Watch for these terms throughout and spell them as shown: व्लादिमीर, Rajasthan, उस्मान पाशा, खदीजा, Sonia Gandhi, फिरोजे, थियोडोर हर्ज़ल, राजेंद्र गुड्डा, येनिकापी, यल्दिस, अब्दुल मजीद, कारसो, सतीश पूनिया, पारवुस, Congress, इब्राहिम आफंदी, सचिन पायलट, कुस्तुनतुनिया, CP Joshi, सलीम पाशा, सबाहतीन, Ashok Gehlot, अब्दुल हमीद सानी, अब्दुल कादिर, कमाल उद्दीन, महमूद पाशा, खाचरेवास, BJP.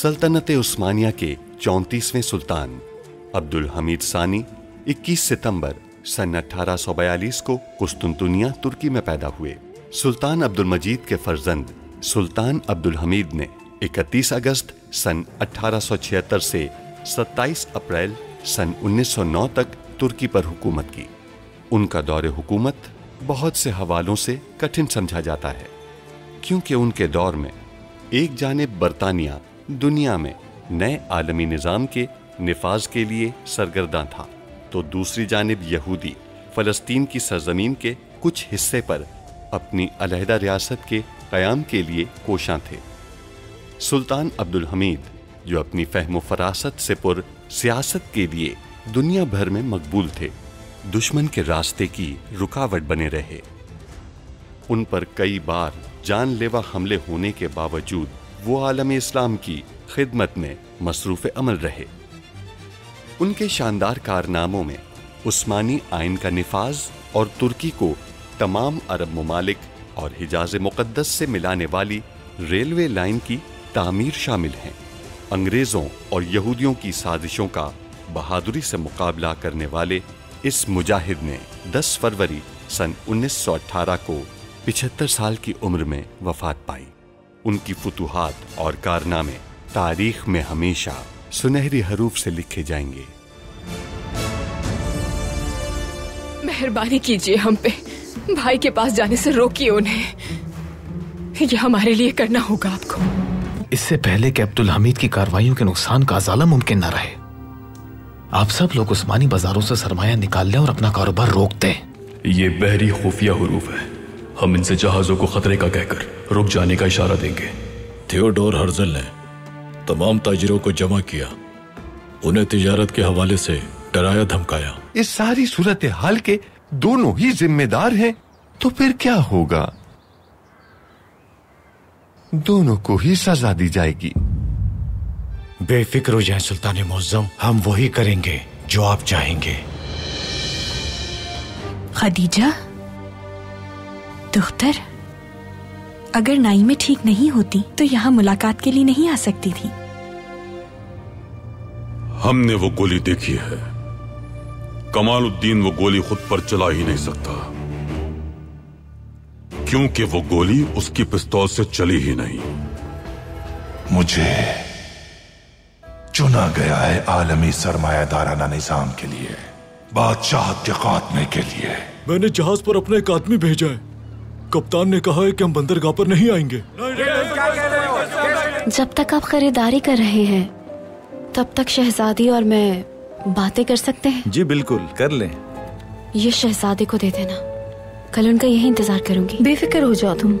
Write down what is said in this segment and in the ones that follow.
सल्तनत उस्मानिया के 34वें सुल्तान अब्दुल हमीद सानी 21 सितंबर सन 1842 को कुस्तुनतुनिया तुर्की में पैदा हुए। सुल्तान अब्दुल मजीद के फर्जंद सुल्तान अब्दुल हमीद ने 31 अगस्त सन 1876 से 27 अप्रैल सन 1909 तक तुर्की पर हुकूमत की। उनका दौरे हुकूमत बहुत से हवालों से कठिन समझा जाता है, क्योंकि उनके दौर में एक जानिब बरतानिया दुनिया में नए आलमी निज़ाम के निफाज के लिए सरगर्दा था, तो दूसरी जानिब यहूदी फ़लस्तीन की सरजमीन के कुछ हिस्से पर अपनी अलहदा रियासत के क़याम के लिए कोशां थे। सुल्तान अब्दुल हमीद, जो अपनी फ़हम व फरासत से पुर सियासत के लिए दुनिया भर में मकबूल थे, दुश्मन के रास्ते की रुकावट बने रहे। उन पर कई बार जानलेवा हमले होने के बावजूद वो आलम इस्लाम की खिदमत में मसरूफ़ अमल रहे। उनके शानदार कारनामों में उस्मानी आइन का निफाज और तुर्की को तमाम अरब ममालिक और हिजाज़ मुक़द्दस से मिलाने वाली रेलवे लाइन की तामीर शामिल हैं। अंग्रेज़ों और यहूदियों की साजिशों का बहादुरी से मुकाबला करने वाले इस मुजाहिद ने 10 फरवरी सन 1918 को 75 साल की उम्र में वफ़ात पाई। उनकी फतूहात और कारनामे तारीख़ में हमेशा सुनहरी हरूफ से लिखे जाएंगे। मेहरबानी कीजिए हम पे, भाई के पास जाने से रोकिए उन्हें, ये हमारे लिए करना होगा आपको। इससे पहले कि अब्दुल हमीद की कार्रवाइयों के नुकसान का अजाला मुमकिन न रहे, आप सब लोग उस्मानी बाजारों से सरमाया निकाल लें और अपना कारोबार रोक दें। ये बहरी खुफिया हुरूफ है, हम इनसे जहाजों को खतरे का कहकर रुक जाने का इशारा देंगे। थियोडोर हर्ज़ल ने तमाम ताजिरों को जमा किया, उन्हें तिजारत के हवाले से डराया धमकाया। इस सारी सूरत हाल के दोनों ही जिम्मेदार हैं, तो फिर क्या होगा? दोनों को ही सजा दी जाएगी। बेफिक्र हो जाए सुल्तान मुअज्जम, हम वही करेंगे जो आप चाहेंगे। खदीजा दुख्तर, अगर नाई में ठीक नहीं होती तो यहाँ मुलाकात के लिए नहीं आ सकती थी। हमने वो गोली देखी है, कमाल उद्दीन वो गोली खुद पर चला ही नहीं सकता, क्योंकि वो गोली उसकी पिस्तौल से चली ही नहीं। मुझे चुना गया है आलमी सरमायादाराना निजाम के लिए, बादशाहत के खात्मे के लिए। मैंने जहाज पर अपना एक आदमी भेजा है, कप्तान ने कहा है कि हम बंदरगाह पर नहीं आएंगे। जब तक आप खरीदारी कर रहे हैं तब तक शहजादी और मैं बातें कर सकते हैं? जी बिल्कुल, कर लें। ये शहजादे को दे देना, कल उनका यही इंतजार करूंगी। बेफिक्र हो जाओ तुम।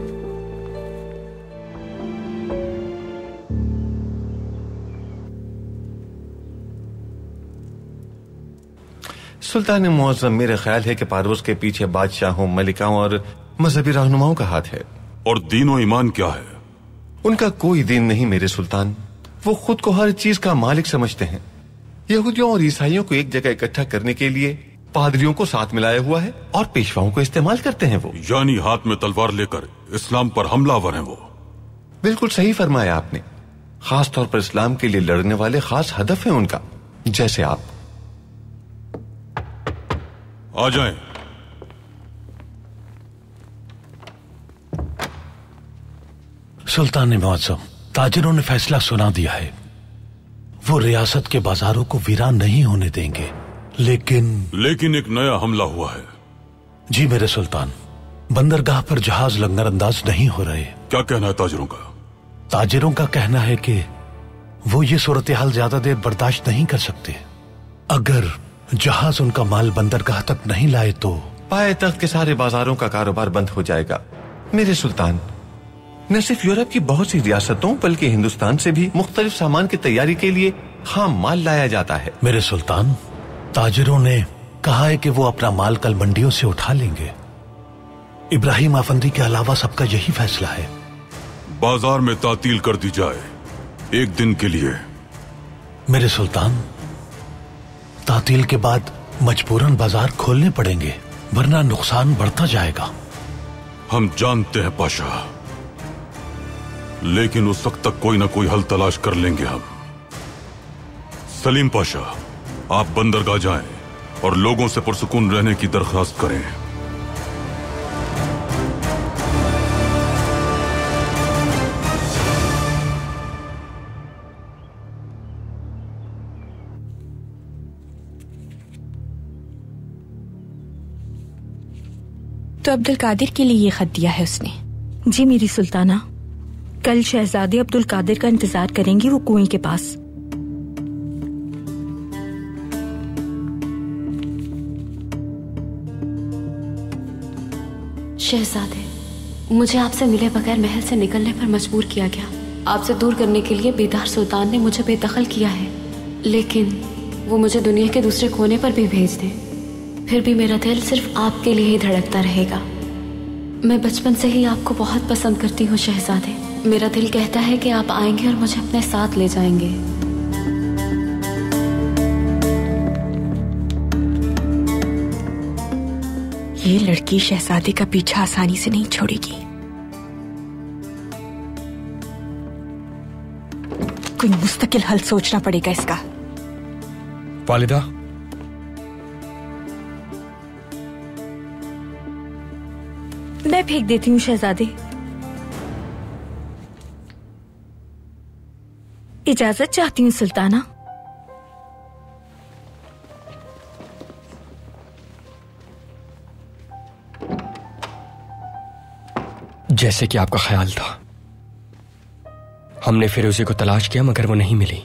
सुल्तान मुअज्जम, मेरा ख्याल है कि पारवुस के पीछे बादशाहों, मलिकाओं और मजहबी रहनुमाओं का हाथ है। और दीन और ईमान क्या है? उनका कोई दीन नहीं मेरे सुल्तान, वो खुद को हर चीज का मालिक समझते हैं। यहूदियों और ईसाइयों को एक जगह इकट्ठा करने के लिए पादरियों को साथ मिलाया हुआ है और पेशवाओं को इस्तेमाल करते हैं। वो यानी हाथ में तलवार लेकर इस्लाम पर हमलावर हैं। वो बिल्कुल सही फरमाया आपने, खास तौर पर इस्लाम के लिए लड़ने वाले खास हदफ हैं उनका, जैसे आप। आ जाएं। सुल्तान मुअज्जम, ताजिरों ने फैसला सुना दिया है, वो रियासत के बाजारों को वीरान नहीं होने देंगे। लेकिन एक नया हमला हुआ है। जी मेरे सुल्तान, बंदरगाह पर जहाज लंगरअंदाज नहीं हो रहे। क्या कहना है ताजिरों का? ताजिरों का कहना है कि वो ये सूरत हाल ज्यादा देर बर्दाश्त नहीं कर सकते। अगर जहाज उनका माल बंदरगाह तक नहीं लाए तो पाए तख्त के सारे बाजारों का कारोबार बंद हो जाएगा। मेरे सुल्तान, न सिर्फ यूरोप की बहुत सी रियासतों बल्कि हिंदुस्तान से भी मुख्तलिफ सामान की तैयारी के लिए खाम माल लाया जाता है। मेरे सुल्तान, ताजिरों ने कहा है कि वो अपना माल कल मंडियों से उठा लेंगे। इब्राहिम आफंदी के अलावा सबका यही फैसला है। बाजार में तातील कर दी जाए एक दिन के लिए। मेरे सुल्तान, तातील के बाद मजबूरन बाजार खोलने पड़ेंगे, वरना नुकसान बढ़ता जाएगा। हम जानते हैं पाशा, लेकिन उस वक्त तक कोई ना कोई हल तलाश कर लेंगे हम। सलीम पाशा, आप बंदरगाह जाएं और लोगों से पुरसुकून रहने की दरख्वास्त करें। तो अब्दुल कादिर के लिए ये खत दिया है उसने। जी मेरी सुल्ताना, कल शहजादे अब्दुल कादिर का इंतजार करेंगी, वो कुएं के पास। शहजादे, मुझे आपसे मिले बगैर महल से निकलने पर मजबूर किया गया। आपसे दूर करने के लिए बेदार सुल्तान ने मुझे बेदखल किया है, लेकिन वो मुझे दुनिया के दूसरे कोने पर भी भेज दे, फिर भी मेरा दिल सिर्फ आपके लिए ही धड़कता रहेगा। मैं बचपन से ही आपको बहुत पसंद करती हूँ शहजादे। मेरा दिल कहता है कि आप आएंगे और मुझे अपने साथ ले जाएंगे। ये लड़की शहजादे का पीछा आसानी से नहीं छोड़ेगी। कोई मुस्तकिल हल सोचना पड़ेगा इसका। वालिदा, मैं फेंक देती हूँ शहजादे। इजाजत चाहती हूँ सुल्ताना। जैसे कि आपका ख्याल था, हमने फिरोजे को तलाश किया मगर वो नहीं मिली।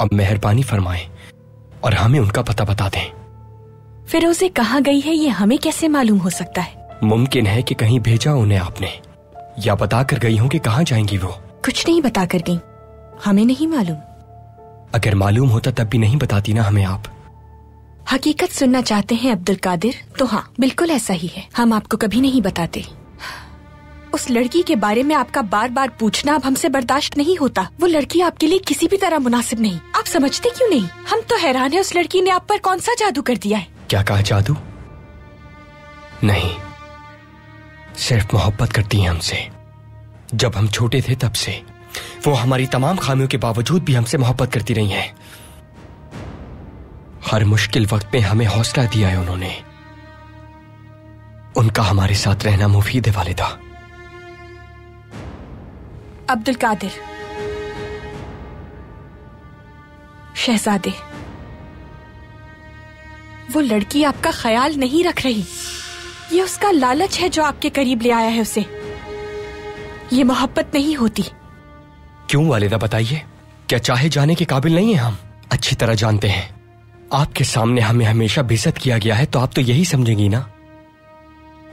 अब मेहरबानी फरमाएं और हमें उनका पता बता दें। फिरोजे कहाँ गई है ये हमें कैसे मालूम हो सकता है? मुमकिन है कि कहीं भेजा उन्हें आपने, या बता कर गई हो कि कहाँ जाएंगी वो। कुछ नहीं बता कर गई, हमें नहीं मालूम। अगर मालूम होता तब भी नहीं बताती ना हमें आप। हकीकत सुनना चाहते हैं अब्दुल कादिर? तो हाँ, बिल्कुल ऐसा ही है। हम आपको कभी नहीं बताते। उस लड़की के बारे में आपका बार बार पूछना अब हमसे बर्दाश्त नहीं होता। वो लड़की आपके लिए किसी भी तरह मुनासिब नहीं। आप समझते क्यों नहीं? हम तो हैरान है उस लड़की ने आप पर कौन सा जादू कर दिया है। क्या कहा? जादू नहीं, सिर्फ मोहब्बत करती है हमसे। जब हम छोटे थे तब से वो हमारी तमाम खामियों के बावजूद भी हमसे मोहब्बत करती रही है। हर मुश्किल वक्त में हमें हौसला दिया है उन्होंने। उनका हमारे साथ रहना मुफीद है वालिदा। अब्दुल कादिर, शहजादे, वो लड़की आपका ख्याल नहीं रख रही। ये उसका लालच है जो आपके करीब ले आया है उसे। ये मोहब्बत नहीं होती। क्यों वालिदा, बताइए, क्या चाहे जाने के काबिल नहीं है हम? अच्छी तरह जानते हैं आपके सामने हमें हमेशा बेइज्जत किया गया है, तो आप तो यही समझेंगी ना।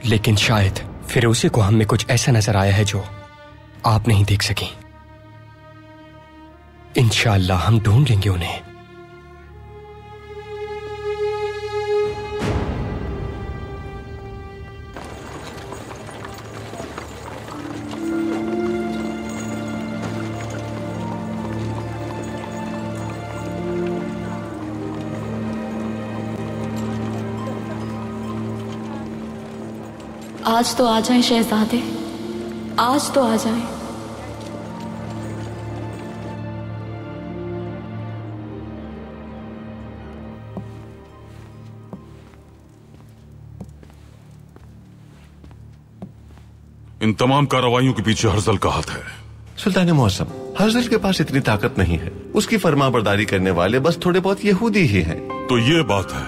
लेकिन शायद फिरोजे को हम में कुछ ऐसा नजर आया है जो आप नहीं देख सकी। इंशाअल्लाह हम ढूंढ लेंगे उन्हें। आज तो आ जाएं शहजादे, आज तो आ जाएं। इन तमाम कार्रवाइयों के पीछे हर्ज़ल का हाथ है। सुल्तान मौसम, हर्ज़ल के पास इतनी ताकत नहीं है। उसकी फरमाबरदारी करने वाले बस थोड़े बहुत यहूदी ही हैं। तो ये बात है,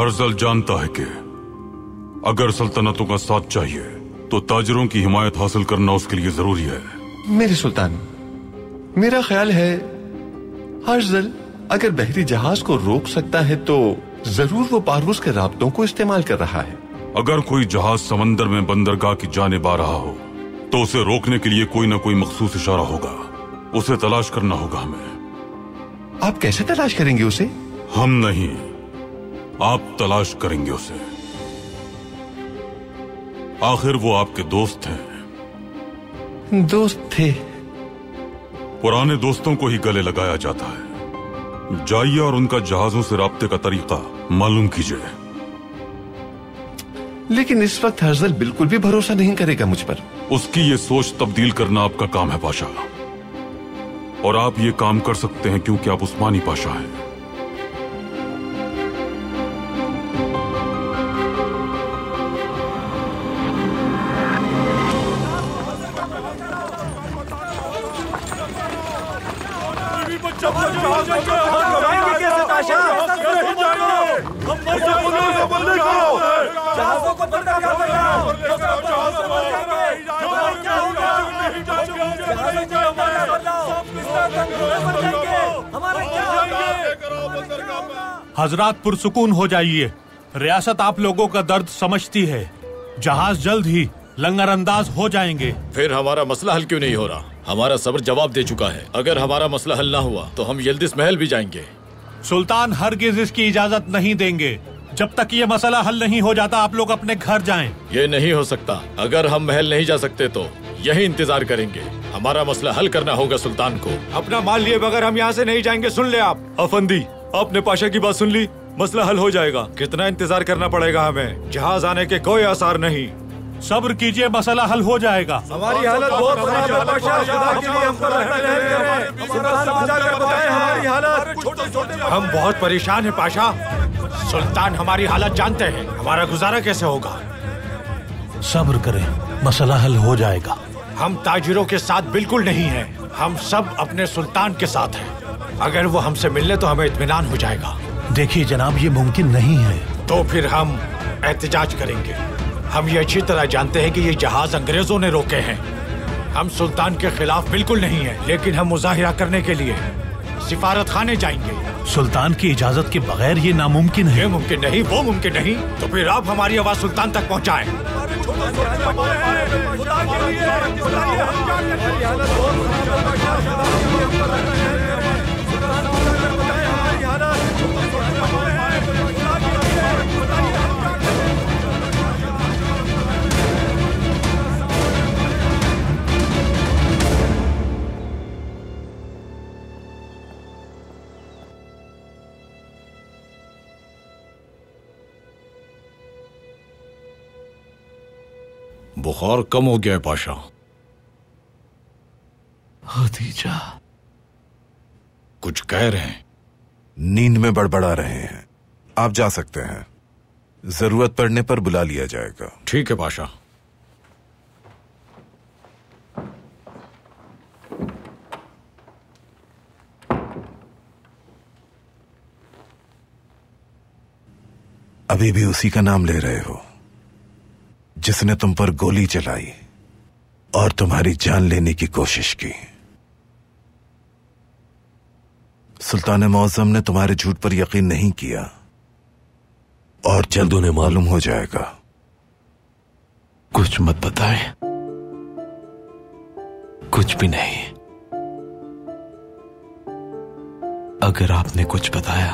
हर्ज़ल जानता है कि अगर सल्तनतों का साथ चाहिए तो ताजरों की हिमायत हासिल करना उसके लिए जरूरी है। मेरे सुल्तान, मेरा ख्याल है हर्ज़ल अगर बहरी जहाज को रोक सकता है तो जरूर वो पारवुस के राब्तों को इस्तेमाल कर रहा है। अगर कोई जहाज समंदर में बंदरगाह की जानिब आ रहा हो तो उसे रोकने के लिए कोई ना कोई मखसूस इशारा होगा। उसे तलाश करना होगा हमें। आप कैसे तलाश करेंगे उसे? हम नहीं, आप तलाश करेंगे उसे। आखिर वो आपके दोस्त हैं। दोस्त थे। पुराने दोस्तों को ही गले लगाया जाता है। जाइए और उनका जहाजों से राब्ते का तरीका मालूम कीजिए। लेकिन इस वक्त हर्ज़ल बिल्कुल भी भरोसा नहीं करेगा मुझ पर। उसकी ये सोच तब्दील करना आपका काम है पाशा, और आप ये काम कर सकते हैं क्योंकि आप उस्मानी पाशा हैं। हजरात पुरसुकून हो जाइए, रियासत आप लोगों का दर्द समझती है। जहाज जल्द ही लंगरअंदाज हो जाएंगे। फिर हमारा मसला हल क्यों नहीं हो रहा? हमारा सब्र जवाब दे चुका है। अगर हमारा मसला हल ना हुआ तो हम यल्दिस महल भी जाएंगे। सुल्तान हरगिज इसकी इजाजत नहीं देंगे। जब तक ये मसला हल नहीं हो जाता आप लोग अपने घर जाएं। ये नहीं हो सकता। अगर हम महल नहीं जा सकते तो यही इंतजार करेंगे। हमारा मसला हल करना होगा सुल्तान को। अपना माल लिए बगैर हम यहाँ से नहीं जाएंगे। सुन ले आप आफंदी, आपने पाशा की बात सुन ली, मसला हल हो जाएगा। कितना इंतजार करना पड़ेगा हमें? जहाज आने के कोई आसार नहीं। सब्र कीजिए, मसला हल हो जाएगा। हमारी हालत बहुत खराब है पाशा, खुदा के लिए हम पर रहम करें। खुदा समझा कर बताएं हमारी हालत। हम बहुत परेशान हैं पाशा। सुल्तान हमारी हालत जानते हैं, हमारा गुजारा कैसे होगा? सब्र करें, मसला हल हो जाएगा। हम ताजिरों के साथ बिल्कुल नहीं हैं, हम सब अपने सुल्तान के साथ हैं। अगर वो हमसे मिल ले तो हमें इत्मीनान हो जाएगा। देखिए जनाब, ये मुमकिन नहीं है। तो फिर हम एहतजाज करेंगे। हम ये अच्छी तरह जानते हैं कि ये जहाज अंग्रेजों ने रोके हैं। हम सुल्तान के खिलाफ बिल्कुल नहीं है, लेकिन हम मुजाहिरा करने के लिए सिफारत खाने जाएंगे। सुल्तान की इजाजत के बगैर ये नामुमकिन है। ये मुमकिन नहीं, वो मुमकिन नहीं। तो फिर आप हमारी आवाज सुल्तान तक पहुँचाएं। बुखार कम हो गया है पाशा। खदीजा कुछ कह रहे हैं। नींद में बड़बड़ा रहे हैं। आप जा सकते हैं, जरूरत पड़ने पर बुला लिया जाएगा। ठीक है पाशा। अभी भी उसी का नाम ले रहे हो जिसने तुम पर गोली चलाई और तुम्हारी जान लेने की कोशिश की। सुल्तान मौजम ने तुम्हारे झूठ पर यकीन नहीं किया और जल्द उन्हें मालूम हो जाएगा। कुछ मत बताए, कुछ भी नहीं। अगर आपने कुछ बताया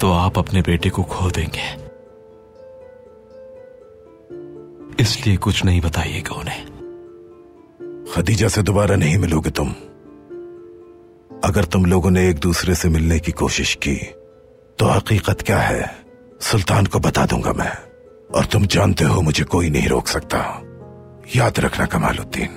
तो आप अपने बेटे को खो देंगे, इसलिए कुछ नहीं बताइएगा उन्हें। खदीजा से दोबारा नहीं मिलोगे तुम। अगर तुम लोगों ने एक दूसरे से मिलने की कोशिश की तो हकीकत क्या है सुल्तान को बता दूंगा मैं, और तुम जानते हो मुझे कोई नहीं रोक सकता। याद रखना कमाल उद्दीन।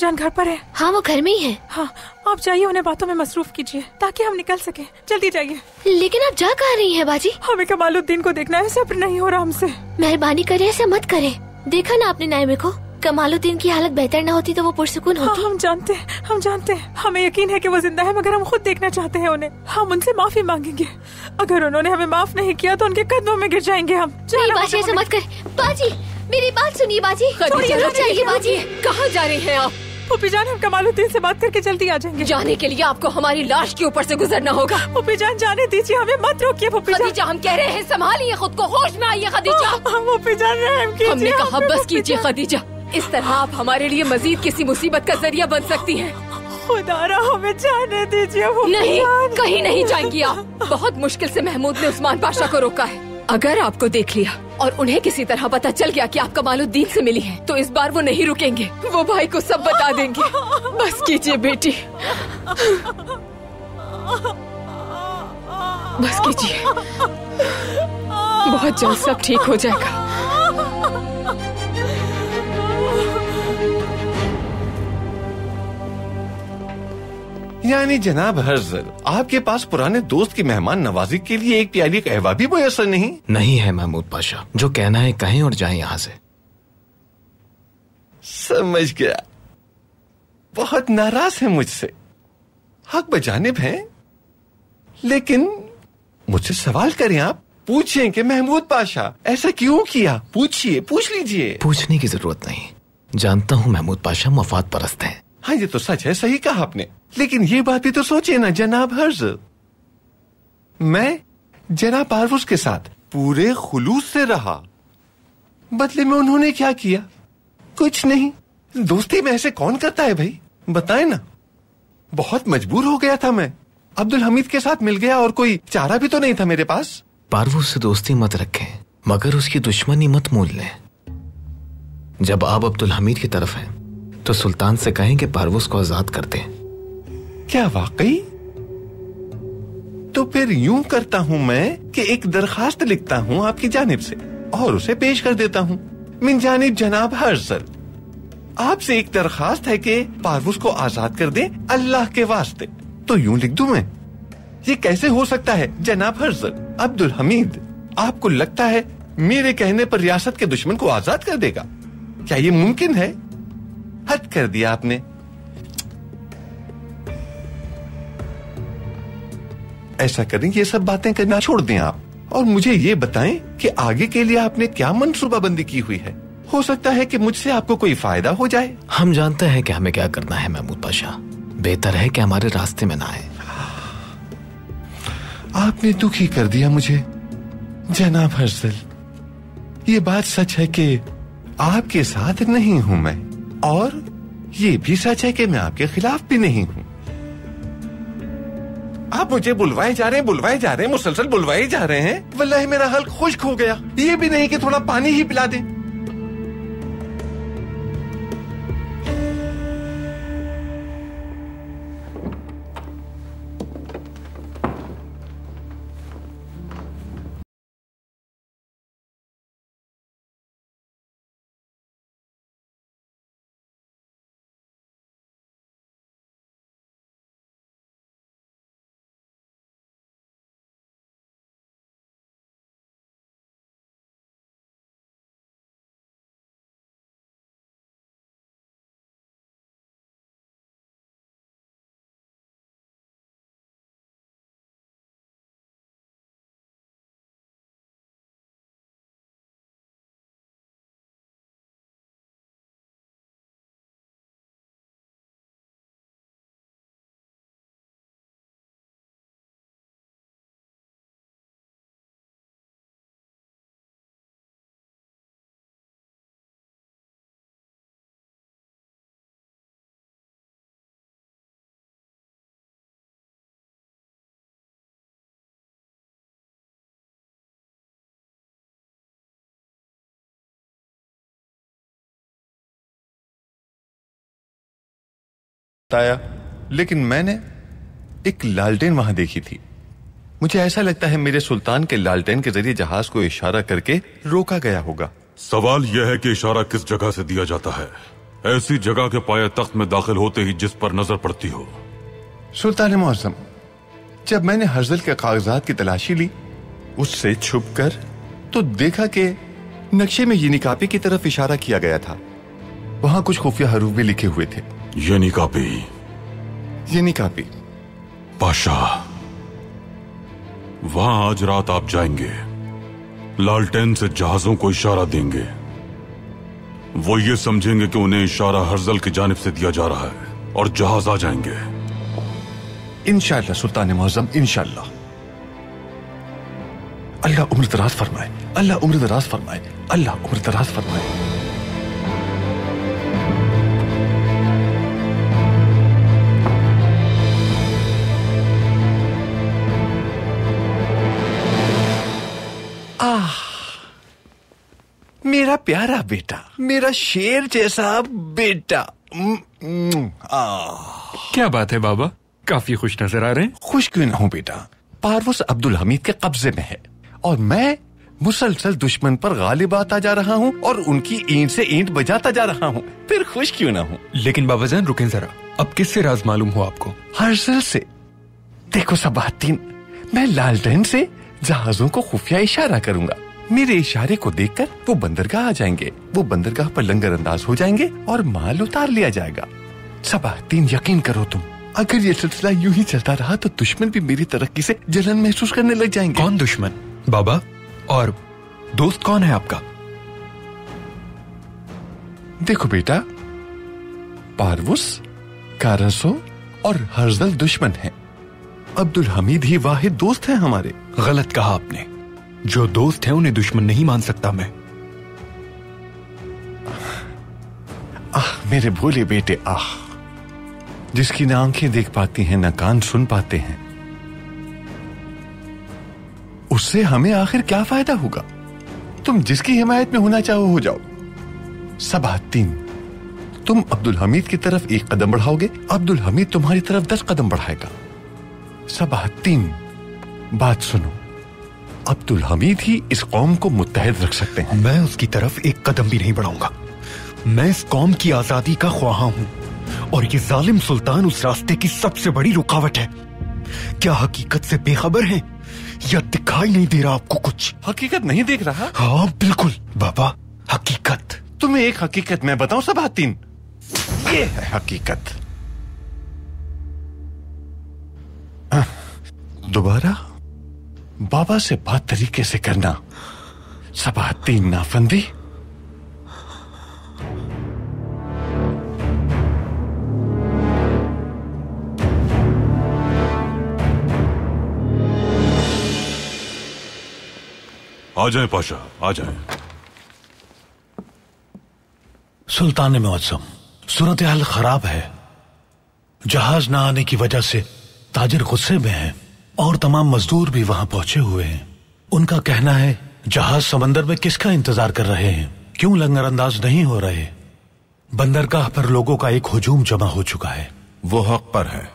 जान घर पर है? हाँ वो घर में ही है। हाँ आप जाइए, उन्हें बातों में मसरूफ कीजिए ताकि हम निकल सके। जल्दी जाइए। लेकिन आप जा कहाँ रही हैं बाजी? हमें कमाल उद्दीन को देखना है, सब्र नहीं हो रहा हमसे। मेहरबानी करें ऐसा मत करें। देखा ना आपने नायमे को, कमाल उद्दीन की हालत बेहतर ना होती तो वो पुरसुकून होती। हाँ, हम जानते हैं, हमें यकीन है कि वो जिंदा है, मगर हम खुद देखना चाहते हैं उन्हें। हम उनसे माफी मांगेंगे। अगर उन्होंने हमें माफ नहीं किया तो उनके कदमों में गिर जाएंगे हम। बाजी ऐसा मत करें। बाजी मेरी बात सुनिए बाजी। बाजी कहाँ जा रही हैं आप? पुपी जान हम कमाल उद्दीन से बात करके जल्दी आ जाएंगे। जाने के लिए आपको हमारी लाश के ऊपर से गुजरना होगा। पुपी जान जाने दीजिए हमें, मत रोकिए। खदीजा हम कह रहे हैं संभालिए खुद को, होश में आइए खदीजा। पुपी जान रहम कीजिए, हमने कहा बस कीजिए खदीजा। इस तरह आप हमारे लिए मजीद किसी मुसीबत का जरिया बन सकती है। खुदारा हमें जाने दीजिए। वो नहीं, कहीं नहीं जाएंगी आप। बहुत मुश्किल से महमूद ने उस्मान पाशा को रोका है। अगर आपको देख लिया और उन्हें किसी तरह पता चल गया कि आप कमाल उद्दीन से मिली हैं, तो इस बार वो नहीं रुकेंगे, वो भाई को सब बता देंगे। बस कीजिए बेटी, बस कीजिए, बहुत जल्द सब ठीक हो जाएगा। यानी जनाब हर्ज़ल, आपके पास पुराने दोस्त की मेहमान नवाजी के लिए एक प्याली कहवा भी मुयसर नहीं है। महमूद पाशा, जो कहना है कहें और जाएं यहाँ से। समझ गया, बहुत नाराज है मुझसे, हक बजानिब हैं, लेकिन मुझसे सवाल करें आप, पूछें कि महमूद पाशा ऐसा क्यों किया। पूछिए, पूछ लीजिए। पूछने की जरूरत नहीं, जानता हूँ महमूद पाशा मफाद परस्त हैं। हाँ, ये तो सच है, सही कहा आपने, लेकिन ये बात भी तो सोचे ना जनाब हर्ज़ल, मैं जनाब पारवुस के साथ पूरे खुलूस से रहा, बदले में उन्होंने क्या किया? कुछ नहीं। दोस्ती में ऐसे कौन करता है भाई, बताए ना। बहुत मजबूर हो गया था मैं, अब्दुल हमीद के साथ मिल गया और कोई चारा भी तो नहीं था मेरे पास। पारवुस से दोस्ती मत रखें, मगर उसकी दुश्मनी मत मोल लें। जब आप अब्दुल हमीद की तरफ हैं तो सुल्तान से कहें कि पारवुस को आजाद कर दें। क्या वाकई? तो फिर यूं करता हूं मैं कि एक दरखास्त लिखता हूं आपकी जानिब से और उसे पेश कर देता हूं। मिन जानिब जनाब हर्ज़ल, आपसे एक दरखास्त है कि पारवुस को आजाद कर दें, अल्लाह के वास्ते। तो यूं लिख दूं मैं? ये कैसे हो सकता है जनाब हर्ज़ल? अब्दुल हमीद, आपको लगता है मेरे कहने पर रियासत के दुश्मन को आजाद कर देगा? क्या ये मुमकिन है? हद कर दिया आपने। ऐसा करें, ये सब बातें करना छोड़ दें आप और मुझे ये बताएं कि आगे के लिए आपने क्या मंसूबाबंदी की हुई है। हो सकता है कि मुझसे आपको कोई फायदा हो जाए। हम जानते हैं कि हमें क्या करना है महमूद पाशा, बेहतर है कि हमारे रास्ते में ना आए। आपने दुखी कर दिया मुझे जनाब हर्ज़ल। ये बात सच है कि आपके साथ नहीं हूं मैं, और ये भी सच है कि मैं आपके खिलाफ भी नहीं हूं। आप मुझे बुलवाए जा रहे हैं, मुसलसल बुलवाए जा रहे हैं। वल्लाह मेरा हाल खुश्क हो गया। ये भी नहीं कि थोड़ा पानी ही पिला दें। आया, लेकिन मैंने एक लालटेन वहां देखी थी। मुझे ऐसा लगता है मेरे सुल्तान के लालटेन के जरिए जहाज को इशारा करके रोका गया होगा। सवाल यह है कि इशारा किस जगह से दिया जाता है? ऐसी जगह के पाए तख्त में दाखिल होते ही जिस पर नजर पड़ती हो। सुल्तान मुअज़्ज़म, जब मैंने हर्ज़ल के कागजात की तलाशी ली उससे छुपकर, तो देखा कि नक्शे में येनिकापी की तरफ इशारा किया गया था। वहां कुछ खुफिया हरूफ भी लिखे हुए थे। येनिकापी पाशा, वहां आज रात आप जाएंगे, लालटेन से जहाजों को इशारा देंगे। वो ये समझेंगे कि उन्हें इशारा हर्ज़ल की जानिब से दिया जा रहा है और जहाज आ जाएंगे। इंशाल्लाह सुल्तान मुअज़्ज़म, इंशाल्लाह। अल्लाह उम्र दराज फरमाए, अल्लाह उम्र दराज फरमाए, अल्लाह उम्र दराज फरमाए। मेरा प्यारा बेटा, मेरा शेर जैसा बेटा। क्या बात है बाबा, काफी खुश नजर आ रहे हैं। खुश क्यों ना हूँ बेटा, पारवुस अब्दुल हमीद के कब्जे में है और मैं मुसलसल दुश्मन पर गालिब आता जा रहा हूँ और उनकी ईंट से ईंट बजाता जा रहा हूँ, फिर खुश क्यों ना हूँ। लेकिन बाबा जान रुकें जरा, अब किससे राज मालूम हो आपको? हर्ज़ल से। देखो सबाहतीन, मैं लालटेन से जहाजों को खुफिया इशारा करूँगा, मेरे इशारे को देखकर वो बंदरगाह आ जाएंगे, वो बंदरगाह पर लंगर अंदाज हो जाएंगे और माल उतार लिया जाएगा। सबाहतीन यकीन करो तुम, अगर ये सिलसिला यूं ही चलता रहा तो दुश्मन भी मेरी तरक्की से जलन महसूस करने लग जाएंगे। कौन दुश्मन बाबा, और दोस्त कौन है आपका? देखो बेटा, पारवुस, कारसो और हर्ज़ल दुश्मन हैं। अब्दुल हमीद ही वाहिद दोस्त हैं हमारे। गलत कहा आपने, जो दोस्त हैं उन्हें दुश्मन नहीं मान सकता मैं। मेरे भोले बेटे, जिसकी ना आंखें देख पाती हैं ना कान सुन पाते हैं, उससे हमें आखिर क्या फायदा होगा। तुम जिसकी हिमायत में होना चाहो हो जाओ। सबाहतीन, तुम अब्दुल हमीद की तरफ एक कदम बढ़ाओगे, अब्दुल हमीद तुम्हारी तरफ 10 कदम बढ़ाएगा। सबाहतीन बात सुनो, अब्दुल हमीद ही इस कौम को मुत्तहिद रख सकते हैं। मैं उसकी तरफ एक कदम भी नहीं बढ़ाऊंगा। मैं इस कौम की आजादी का ख्वाहा हूं और ये जालिम सुल्तान उस रास्ते की सबसे बड़ी रुकावट है। क्या हकीकत से बेखबर है या दिखाई नहीं दे रहा आपको कुछ? हकीकत नहीं देख रहा? हाँ बिल्कुल बाबा, हकीकत। तुम्हें एक हकीकत मैं बताऊं सबाहतीन, ये है हकीकत। दोबारा बाबा से बात तरीके से करना सबाहतीन आफंदी। आ जाए पाशा, आ जाए। सुल्तान मुअज़्ज़म, सूरत हाल खराब है। जहाज ना आने की वजह से ताजिर गुस्से में है और तमाम मजदूर भी वहां पहुंचे हुए हैं। उनका कहना है जहाज समंदर में किसका इंतजार कर रहे हैं, क्यों लंगरअंदाज नहीं हो रहे। बंदरगाह पर लोगों का एक हुजूम जमा हो चुका है। वो हक पर है,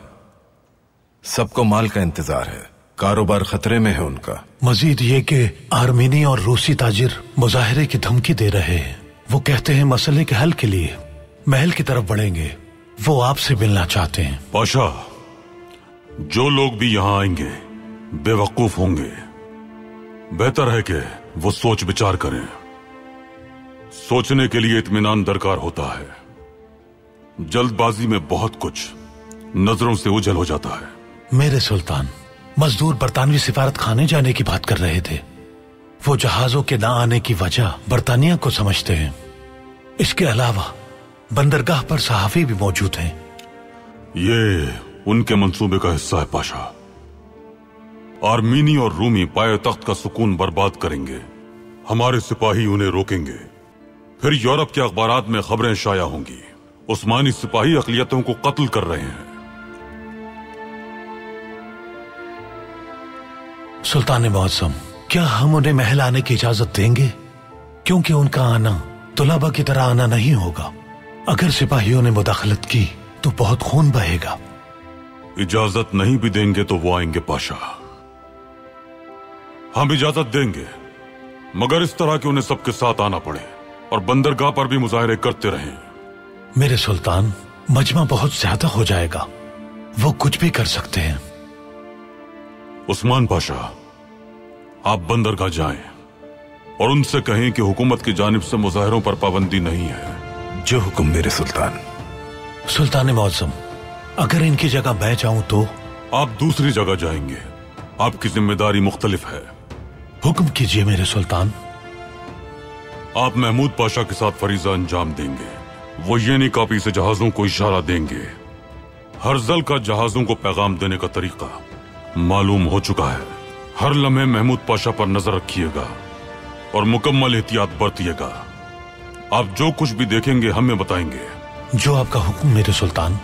सबको माल का इंतजार है, कारोबार खतरे में है उनका। मजीद ये कि आर्मेनी और रूसी ताजिर मुजाहरे की धमकी दे रहे हैं। वो कहते हैं मसले के हल के लिए महल की तरफ बढ़ेंगे, वो आपसे मिलना चाहते हैं। पाशा, जो लोग भी यहाँ आएंगे बेवकूफ होंगे, बेहतर है कि वो सोच विचार करें। सोचने के लिए इत्मीनान दरकार होता है, जल्दबाजी में बहुत कुछ नजरों से ओझल हो जाता है। मेरे सुल्तान, मजदूर बरतानवी सिफारत खाने जाने की बात कर रहे थे। वो जहाजों के ना आने की वजह बरतानिया को समझते हैं। इसके अलावा बंदरगाह पर सहाफी भी मौजूद हैं। ये उनके मंसूबे का हिस्सा है पाशा। आर्मीनी और रूमी पाए तख्त का सुकून बर्बाद करेंगे, हमारे सिपाही उन्हें रोकेंगे, फिर यूरोप के अखबारात में खबरें शाया होंगी। उस्मानी सिपाही अकलियतों को कत्ल कर रहे हैं। सुल्तान मुअज़्ज़म, क्या हम उन्हें महल आने की इजाजत देंगे? क्योंकि उनका आना तुलाबा की तरह आना नहीं होगा। अगर सिपाहियों ने मुदाखलत की तो बहुत खून बहेगा। इजाजत नहीं भी देंगे तो वो आएंगे पाशा। हम इजाजत देंगे, मगर इस तरह कि उन्हें सबके साथ आना पड़े और बंदरगाह पर भी मुजाहरे करते रहें। मेरे सुल्तान, मजमा बहुत ज्यादा हो जाएगा, वो कुछ भी कर सकते हैं। उस्मान पाशा, आप बंदरगाह जाएं और उनसे कहें कि हुकूमत की जानिब से मुजाहिरों पर पाबंदी नहीं है। जो हुक्म मेरे सुल्तान। सुल्तान मौसम, अगर इनकी जगह मैं जाऊं तो? आप दूसरी जगह जाएंगे, आपकी जिम्मेदारी मुख्तलिफ है। हुक्म कीजिए मेरे सुल्तान। आप महमूद पाशा के साथ फरीजा अंजाम देंगे। वो येनिकापी से जहाजों को इशारा देंगे। हर्ज़ल का जहाजों को पैगाम देने का तरीका मालूम हो चुका है। हर लम्हे महमूद पाशा पर नजर रखिएगा और मुकम्मल एहतियात बरतिएगा। आप जो कुछ भी देखेंगे हमें बताएंगे। जो आपका हुक्म मेरे सुल्तान।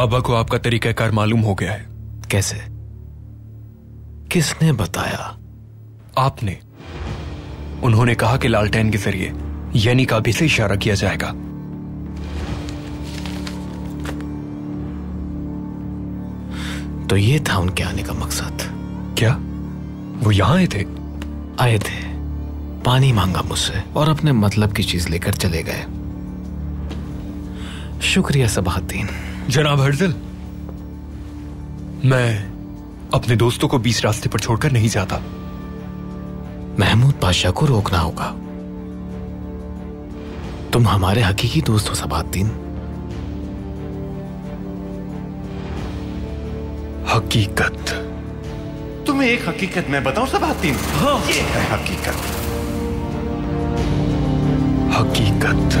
बाबा को आपका तरीका कार मालूम हो गया है। कैसे? किसने बताया? आपने। उन्होंने कहा कि लालटेन के जरिए येनिकापी से इशारा किया जाएगा। तो ये था उनके आने का मकसद। क्या वो यहां आए थे? आए थे, पानी मांगा मुझसे और अपने मतलब की चीज लेकर चले गए। शुक्रिया सबाहतीन। जनाब हर्ज़ल, मैं अपने दोस्तों को बीच रास्ते पर छोड़कर नहीं जाता। महमूद पाशा को रोकना होगा। तुम हमारे हकीकी दोस्त हो सबाहतीन। हकीकत। तुम्हें एक हकीकत मैं बताऊं सबाहतीन? हाँ, ये है हकीकत। हकीकत।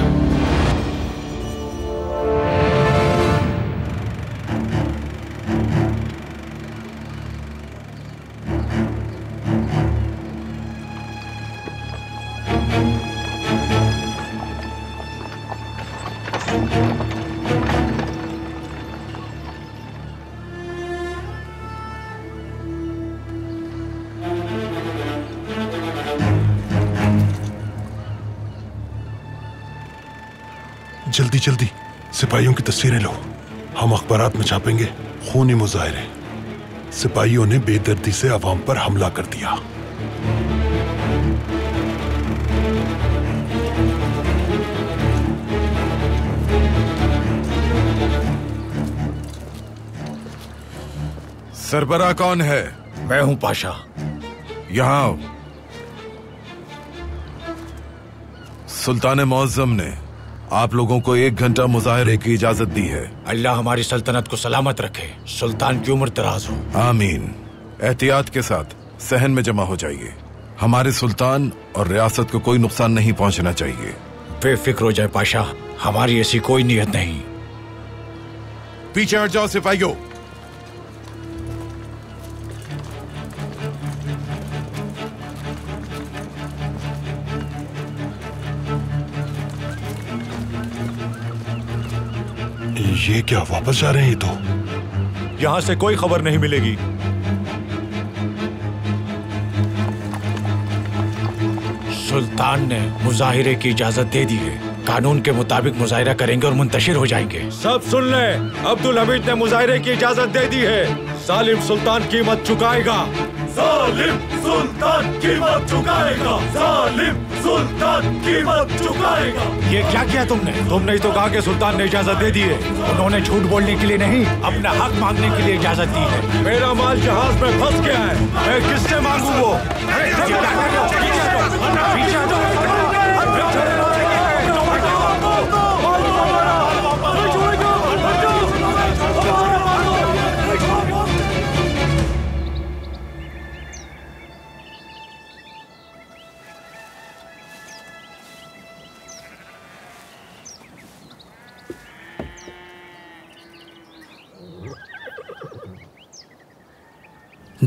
जल्दी जल्दी सिपाहियों की तस्वीरें लो, हम अखबारात में छापेंगे। खूनी मुजाहरे, सिपाहियों ने बेदर्दी से आवाम पर हमला कर दिया। सरबरा कौन है? मैं हूं पाशा। यहां आओ। सुल्तान मौजम ने आप लोगों को 1 घंटा मुजाहरे की इजाजत दी है। अल्लाह हमारी सल्तनत को सलामत रखे, सुल्तान की उम्र दराज हो। आमीन। एहतियात के साथ सहन में जमा हो जाइए, हमारे सुल्तान और रियासत को कोई नुकसान नहीं पहुंचना चाहिए। बेफिक्र हो जाए पाशा, हमारी ऐसी कोई नीयत नहीं। पीछे हट जाओ सिपाहियों। ये क्या वापस जा रहे हैं? तो यहां से कोई खबर नहीं मिलेगी। सुल्तान ने मुजाहिरे की इजाजत दे दी है, कानून के मुताबिक मुजाहिरा करेंगे और मुंतशिर हो जाएंगे। सब सुन ले, अब्दुल हमीद ने मुजाहिरे की इजाजत दे दी है। सालिम सुल्तान कीमत चुकाएगा। सालिम सुल्तान कीमत चुकाएगा। सालिम सुल्तान कीमत चुकाएगा। ये क्या किया तुमने? तुमने ही तो कहा कि सुल्तान ने इजाजत दे दी है। उन्होंने झूठ बोलने के लिए नहीं, अपना हक मांगने के लिए इजाजत दी है। मेरा माल जहाज में फंस गया है, मैं किससे मांगू? वो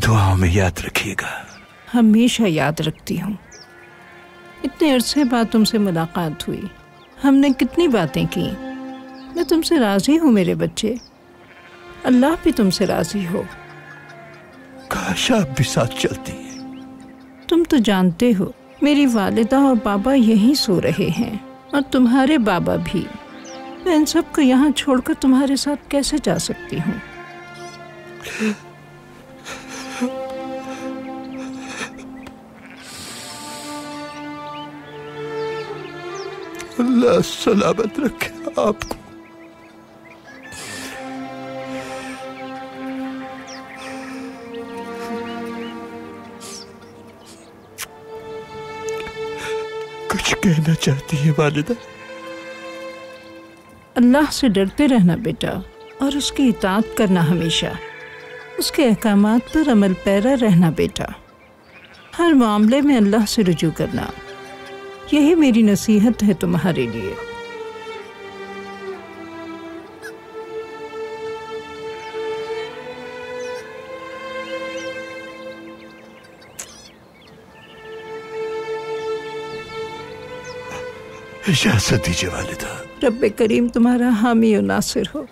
दुआओं में याद रखिएगा। हमेशा याद रखती हूँ। इतने अरसे बाद तुमसे मुलाकात हुई, हमने कितनी बातें की। मैं तुमसे राजी हूँ मेरे बच्चे, अल्लाह भी तुमसे राजी हो। काश आप भी साथ चलती। तुम तो जानते हो मेरी वालिदा और बाबा यहीं सो रहे हैं और तुम्हारे बाबा भी। मैं इन सबको यहाँ छोड़कर तुम्हारे साथ कैसे जा सकती हूँ? अल्लाह सलामत रखे आपको। कुछ कहना चाहती है वालिदा? अल्लाह से डरते रहना बेटा और उसकी इताअत करना, हमेशा उसके अहकामात पर अमल पैरा रहना बेटा, हर मामले में अल्लाह से रुजू करना। यही मेरी नसीहत है तुम्हारे लिए। इजाजत दीजिए वालिदा। रब्बे करीम तुम्हारा हामी और नासिर हो।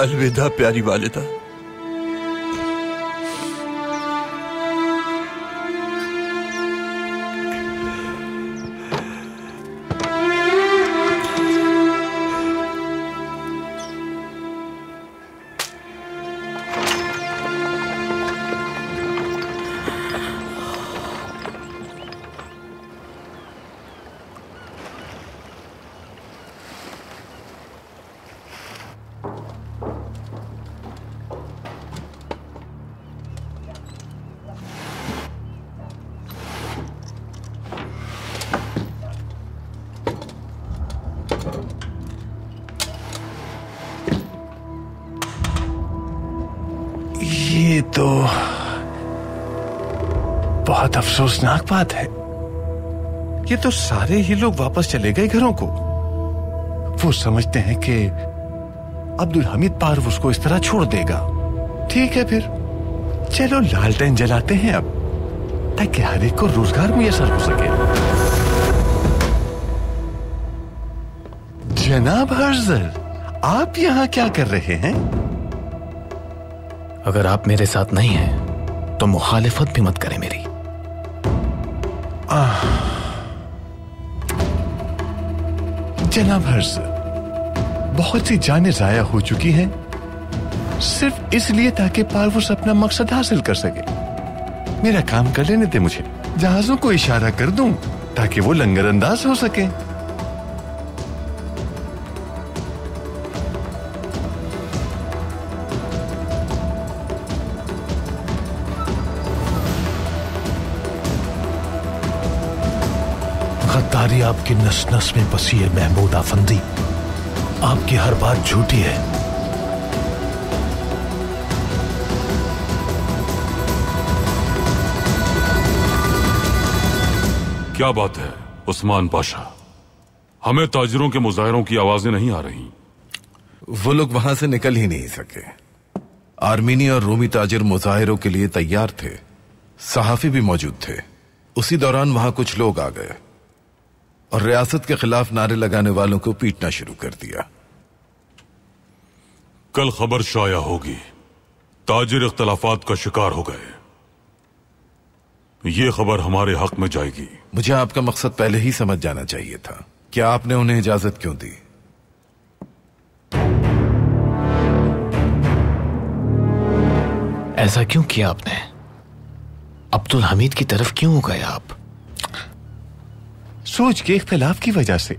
अलविदा प्यारी वालिदा। बहुत अफसोसनाक बात है, ये तो सारे ही लोग वापस चले गए घरों को। वो समझते हैं कि अब्दुल हमीद पारवुस को इस तरह छोड़ देगा। ठीक है फिर चलो लालटेन जलाते हैं अब, ताकि हर एक को रोजगार मुयसर हो सके। जनाब हर्ज़ल, आप यहाँ क्या कर रहे हैं? अगर आप मेरे साथ नहीं हैं तो मुखालिफत भी मत करें मेरी। जनाब हर्ज़ल, बहुत सी जानें जाया हो चुकी हैं सिर्फ इसलिए ताकि पारवुस अपना मकसद हासिल कर सके। मेरा काम कर लेने दे मुझे, जहाजों को इशारा कर दूं ताकि वो लंगरअंदाज हो सके। तारी आपकी नस नस में बसी है महमूद आफंदी, आपकी हर बात झूठी है। क्या बात है उस्मान पाशा, हमें ताजिरों के मुजाहिरों की आवाजें नहीं आ रही। वो लोग वहां से निकल ही नहीं सके। आर्मीनी और रोमी ताजिर मुजाहिरों के लिए तैयार थे, सहाफी भी मौजूद थे। उसी दौरान वहां कुछ लोग आ गए और रियासत के खिलाफ नारे लगाने वालों को पीटना शुरू कर दिया। कल खबर शाया होगी, ताजिर इख्तलाफात का शिकार हो गए। यह खबर हमारे हक में जाएगी। मुझे आपका मकसद पहले ही समझ जाना चाहिए था, क्या आपने उन्हें इजाजत क्यों दी? ऐसा क्यों किया आपने? अब्दुल हमीद की तरफ क्यों हो गए आप? सोच के इख्तलाफ की वजह से।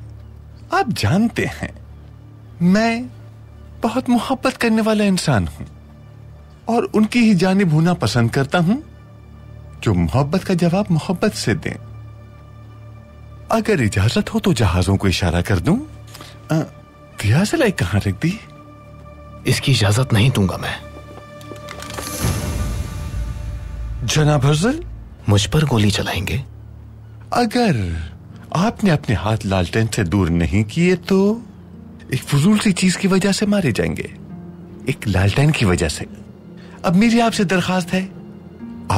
आप जानते हैं मैं बहुत मोहब्बत करने वाला इंसान हूं और उनकी ही जानिब होना पसंद करता हूं जो मोहब्बत का जवाब मोहब्बत से दें। अगर इजाजत हो तो जहाजों को इशारा कर दूं। दिया लाई कहां रख दी? इसकी इजाजत नहीं दूंगा मैं। जनाब हर्ज़ल, मुझ पर गोली चलाएंगे अगर आपने अपने हाथ लालटेन से दूर नहीं किए तो। एक फजूल सी चीज की वजह से मारे जाएंगे, एक लालटेन की वजह से। अब मेरी आपसे दरखास्त है,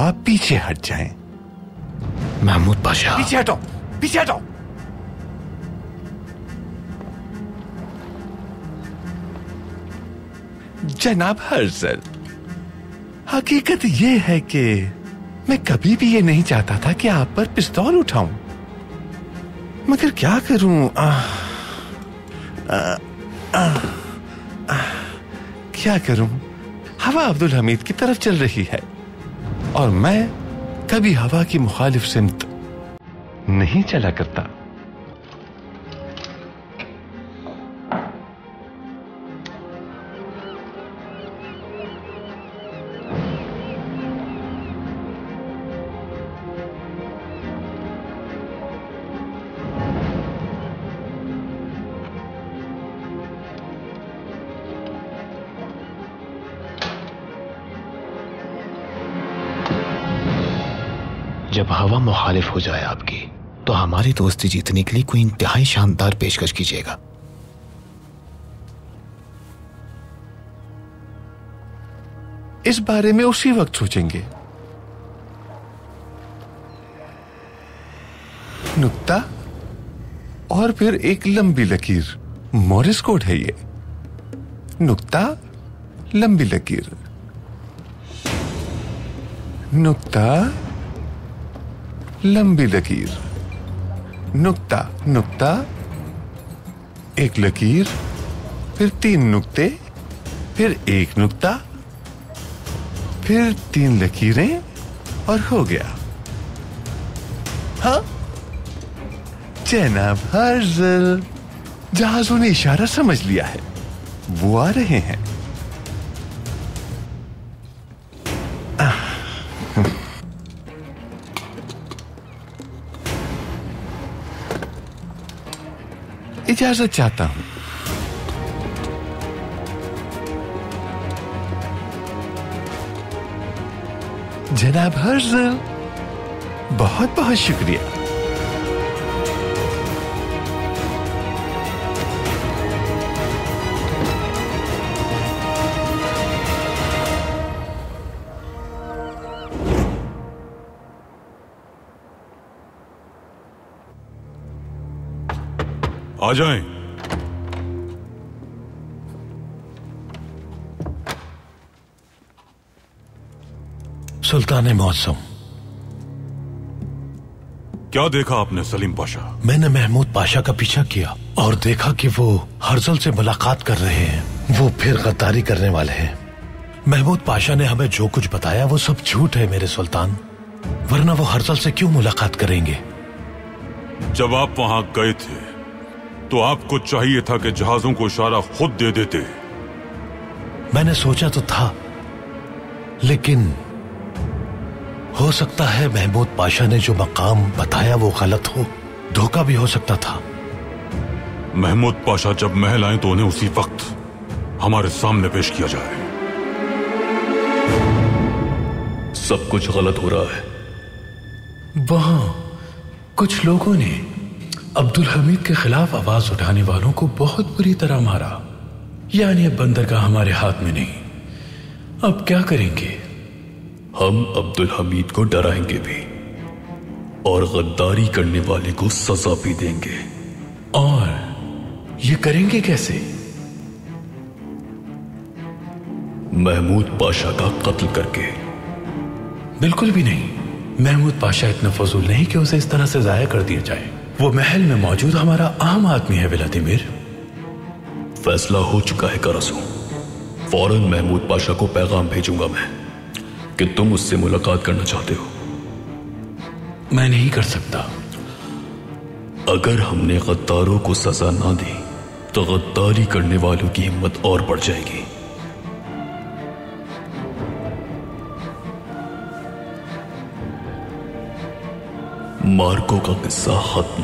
आप पीछे हट जाएं। महमूद पाशा, पीछे हटो, पीछे हटो। जनाब हर्ज़ल, हकीकत यह है कि मैं कभी भी ये नहीं चाहता था कि आप पर पिस्तौल उठाऊं, मगर क्या करूं। क्या करूं, हवा अब्दुल हमीद की तरफ चल रही है और मैं कभी हवा की मुखालिफ सिमत नहीं चला करता। जब हवा मुखालिफ हो जाए आपकी तो हमारी दोस्ती जीतने के लिए कोई इंतहाई शानदार पेशकश कीजिएगा। इस बारे में उसी वक्त सोचेंगे। नुक्ता और फिर एक लंबी लकीर, मोरिस कोड है ये। नुक्ता लंबी लकीर। नुक्ता लंबी लकीर, नुक्ता नुक्ता, एक लकीर, फिर तीन नुक्ते, फिर एक नुक्ता, फिर तीन लकीरें, और हो गया। हाँ जनाब हर्ज़ल, जहाजों ने इशारा समझ लिया है, वो आ रहे हैं। इजाजत चाहता हूं। जनाब हर्ज़ल, बहुत बहुत शुक्रिया। आ जाएं। सुल्तान मौसम, क्या देखा आपने सलीम पाशा? मैंने महमूद पाशा का पीछा किया और देखा कि वो हर्ज़ल से मुलाकात कर रहे हैं। वो फिर गद्दारी करने वाले हैं। महमूद पाशा ने हमें जो कुछ बताया वो सब झूठ है मेरे सुल्तान, वरना वो हर्ज़ल से क्यों मुलाकात करेंगे? जब आप वहां गए थे तो आपको चाहिए था कि जहाजों को इशारा खुद दे देते। मैंने सोचा तो था, लेकिन हो सकता है महमूद पाशा ने जो मकाम बताया वो गलत हो, धोखा भी हो सकता था। महमूद पाशा जब महल आए तो उन्हें उसी वक्त हमारे सामने पेश किया जाए। सब कुछ गलत हो रहा है। वहां कुछ लोगों ने अब्दुल हमीद के खिलाफ आवाज उठाने वालों को बहुत बुरी तरह मारा। यानी अब बंदरगाह हमारे हाथ में नहीं। अब क्या करेंगे? हम अब्दुल हमीद को डराएंगे भी और गद्दारी करने वाले को सजा भी देंगे। और ये करेंगे कैसे? महमूद पाशा का कत्ल करके? बिल्कुल भी नहीं। महमूद पाशा इतना फजूल नहीं कि उसे इस तरह से जाया कर दिया जाए। वो महल में मौजूद हमारा आम आदमी है व्लादिमीर। फैसला हो चुका है कारसो। फौरन महमूद पाशा को पैगाम भेजूंगा मैं कि तुम उससे मुलाकात करना चाहते हो। मैं नहीं कर सकता। अगर हमने गद्दारों को सजा ना दी तो गद्दारी करने वालों की हिम्मत और बढ़ जाएगी। मार्को का किस्सा खत्म।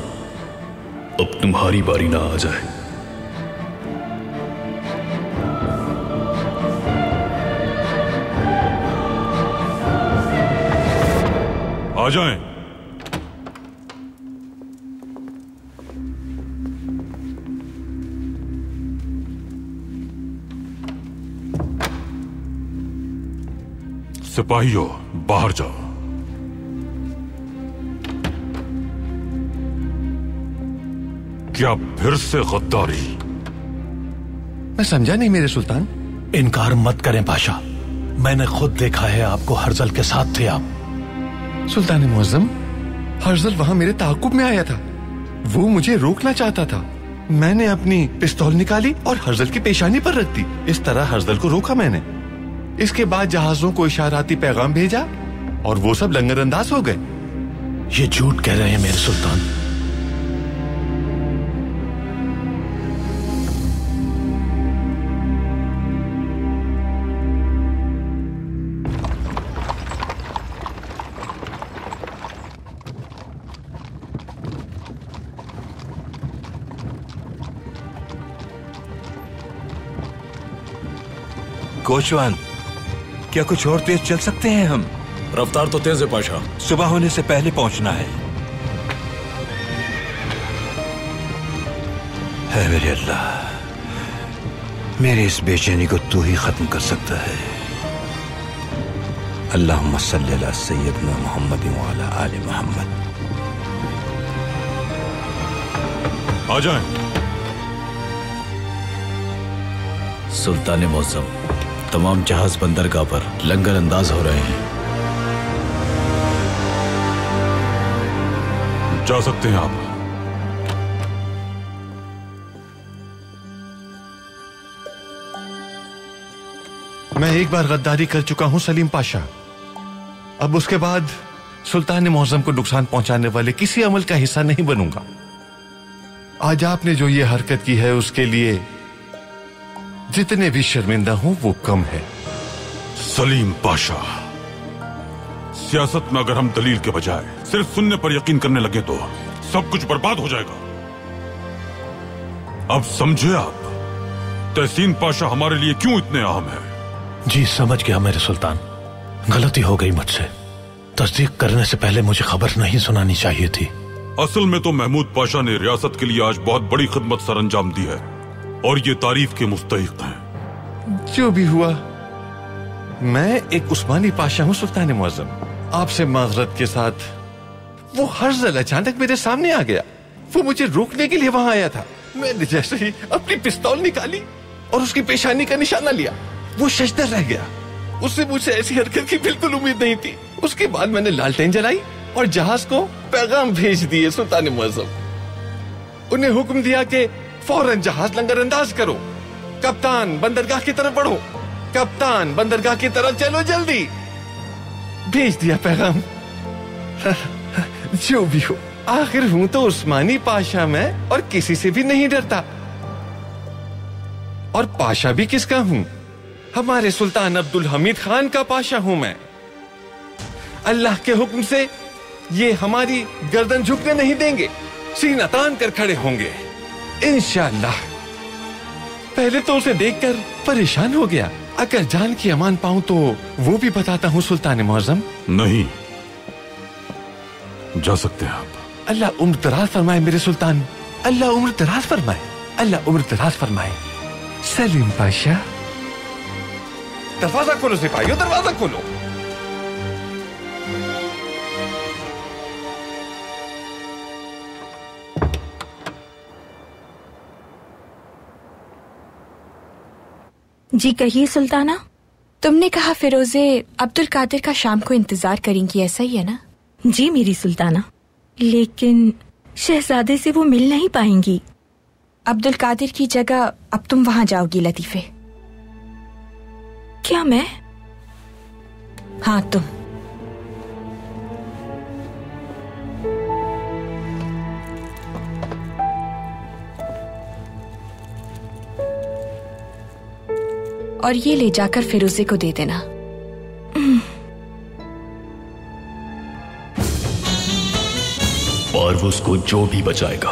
अब तुम्हारी बारी ना आ जाए। आ जाएं। सिपाहियों, बाहर जाओ। क्या फिर से गद्दारी? मैं समझा नहीं मेरे सुल्तान। इनकार मत करें पाशा, मैंने खुद देखा है आपको। हर्ज़ल के साथ थे आप। सुल्तान मुअज़्ज़म, हर्ज़ल वहां मेरे ताक़ुब में आया था। वो मुझे रोकना चाहता था। मैंने अपनी पिस्तौल निकाली और हर्ज़ल की पेशानी पर रख दी। इस तरह हर्ज़ल को रोका मैंने। इसके बाद जहाजों को इशाराती पैगाम भेजा और वो सब लंगरअंदाज हो गए। ये झूठ कह रहे हैं मेरे सुल्तान। कोचवान, क्या कुछ और तेज चल सकते हैं हम? रफ्तार तो तेज है पाशा। सुबह होने से पहले पहुंचना है मेरे अल्लाह। मेरे इस बेचैनी को तू ही खत्म कर सकता है। अल्लाहुम्मा सल्ली अला सय्यदना मोहम्मद व अला आले मोहम्मद। आ जाएं। सुल्तान मौसम, तमाम जहाज बंदरगाह पर लंगर अंदाज हो रहे हैं। जा सकते हैं आप। मैं एक बार गद्दारी कर चुका हूं सलीम पाशा, अब उसके बाद सुल्तान मुअज़्ज़म को नुकसान पहुंचाने वाले किसी अमल का हिस्सा नहीं बनूंगा। आज आपने जो ये हरकत की है उसके लिए जितने भी शर्मिंदा हूं वो कम है। सलीम पाशा, सियासत में अगर हम दलील के बजाय सिर्फ सुनने पर यकीन करने लगे तो सब कुछ बर्बाद हो जाएगा। अब समझे आप तहसीन पाशा हमारे लिए क्यों इतने अहम है। जी समझ गया मेरे सुल्तान, गलती हो गई मुझसे। तस्दीक करने से पहले मुझे खबर नहीं सुनानी चाहिए थी। असल में तो महमूद पाशा ने रियासत के लिए आज बहुत बड़ी खिदमत सरअंजाम दी है और ये तारीफ के मुस्तहिक हैं। जो भी हुआ, मैं एक उस्मानी पाशा हूँ सुल्तान मुअज़्ज़म। आपसे माजरत के साथ वो हर्ज़ल अचानक मेरे सामने आ गया। वो मुझे रोकने के लिए वहाँ आया था। मैंने जैसे ही अपनी पिस्तौल निकाली और उसकी पेशानी का निशाना लिया, वो शशदर रह गया। उससे मुझे ऐसी हरकत की बिल्कुल उम्मीद नहीं थी। उसके बाद मैंने लालटेन जलाई और जहाज को पैगाम भेज दिए सुल्तान मुअज़्ज़म। उन्हें हुक्म दिया कि फौरन जहाज लंगरअंदाज करो, कप्तान बंदरगाह की तरफ बढ़ो, कप्तान बंदरगाह की तरफ चलो, जल्दी। भेज दिया पैगाम। जो भी हो, आखिर हूं तो उस्मानी पाशा में और किसी से भी नहीं डरता। और पाशा भी किसका हूं? हमारे सुल्तान अब्दुल हमीद खान का पाशा हूं मैं। अल्लाह के हुक्म से ये हमारी गर्दन झुकने नहीं देंगे, सीना तान कर खड़े होंगे इंशाअल्लाह। पहले तो उसे देखकर परेशान हो गया। अगर जान की अमान पाऊं तो वो भी बताता हूं सुल्तान मुअज़्ज़म। नहीं, जा सकते हैं आप। अल्लाह उम्र दराज फरमाए मेरे सुल्तान, अल्लाह उम्र दराज फरमाए, अल्लाह उम्र दराज फरमाए। सलीम पाशा, दरवाजा खोलो सिपाहियों, दरवाजा खोलो। जी कहिए सुल्ताना। तुमने कहा फिरोजे अब्दुल कादिर का शाम को इंतजार करेंगी, ऐसा ही है ना? जी मेरी सुल्ताना, लेकिन शहजादे से वो मिल नहीं पाएंगी। अब्दुल कादिर की जगह अब तुम वहां जाओगी लतीफे। क्या मैं? हाँ तुम। और ये ले जाकर फिरोजे को दे देना। और उसको जो भी बचाएगा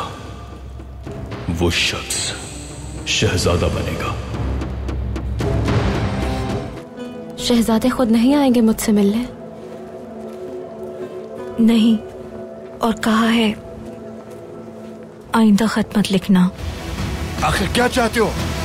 वो शख्स शहजादा बनेगा। शहजादे खुद नहीं आएंगे मुझसे मिलने? नहीं, और कहा है आइंदा खत मत लिखना। आखिर क्या चाहते हो?